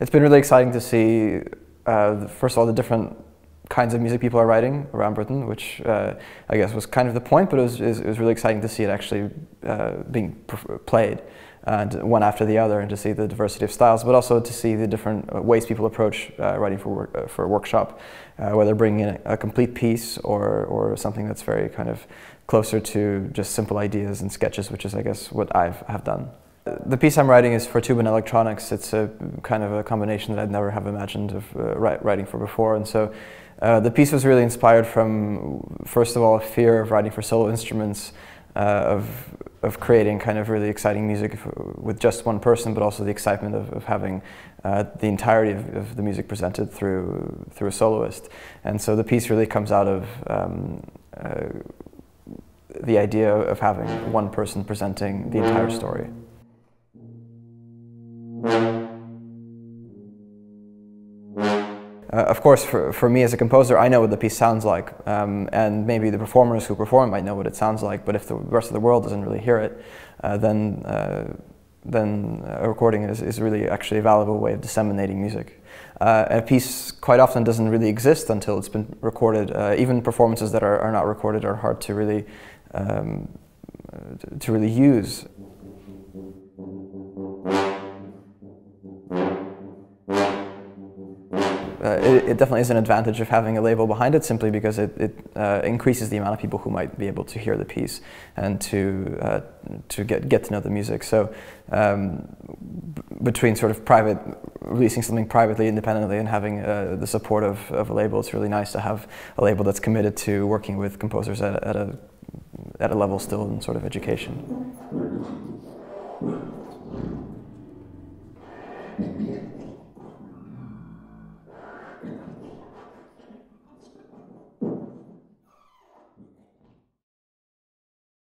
It's been really exciting to see, first of all, the different kinds of music people are writing around Britain, which I guess was kind of the point, but it was really exciting to see it actually being played, one after the other, and to see the diversity of styles, but also to see the different ways people approach writing for a workshop, whether bringing in a complete piece or something that's very kind of closer to just simple ideas and sketches, which is, I guess, what I have done. The piece I'm writing is for tube and electronics. It's a kind of a combination that I'd never have imagined of writing for before, and so the piece was really inspired from, first of all, a fear of writing for solo instruments, of creating kind of really exciting music with just one person, but also the excitement of having the entirety of the music presented through a soloist. And so the piece really comes out of the idea of having one person presenting the entire story. Of course, for me as a composer, I know what the piece sounds like, and maybe the performers who perform might know what it sounds like, but if the rest of the world doesn't really hear it, then a recording is really actually a valuable way of disseminating music. A piece quite often doesn't really exist until it's been recorded. Even performances that are not recorded are hard to really use. It definitely is an advantage of having a label behind it, simply because it increases the amount of people who might be able to hear the piece and to get to know the music. So between sort of releasing something privately, independently, and having the support of a label, it's really nice to have a label that's committed to working with composers at a level still in sort of education.